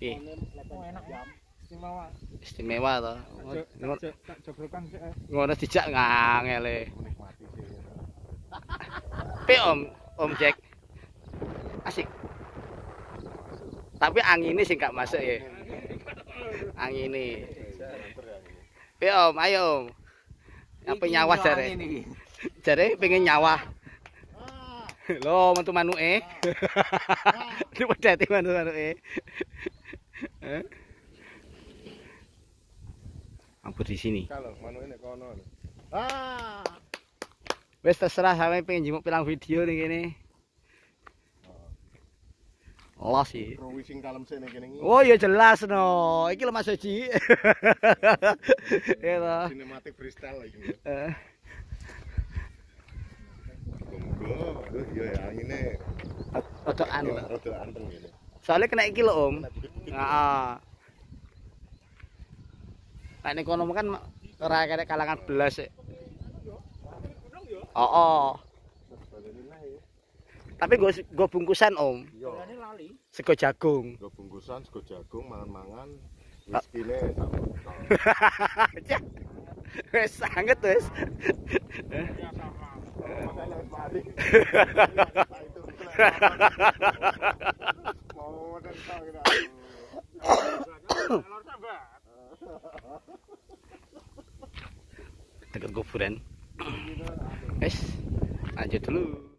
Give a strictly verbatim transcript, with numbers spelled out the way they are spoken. Iya. Oh, enak ya. Istimewa. Istimewa toh. Jobrokan sih. Ngono dijak ngangele. Menikmati sih. Pi Om, Om Jack. Asik. Tapi anginnya sih enggak masuk ya. Angin ini. Pi Om, ayo Om. Apa nyawa jare? Jare pengen nyawa. Loh, mantu manuke. Ini pedati mantu manuke. Heh. Ampun di sini. Kalau manuke nek kono. Ah. Wis terserah sampe pengen jemuk pirang video ning kene. Lah sih. Ruwi sing kalem sik ning kene iki. Oh ya jelas no. Iki lho Mas Haji. Ya toh. Sinematik freestyle iki. Heeh. Oh, yo ya ngene. Otokan. Otokan teng ngene. Soale kena iki lho, Om. Heeh. Nek ning kono kan ora kene kalangan belas sik. Heeh. Tapi go go bungkusan, Om. Sego jagung. Go bungkusan, sego jagung, mangan-mangan, miskine sama. Wes sanget wes. Dekat kuburan. Guys, lanjut dulu.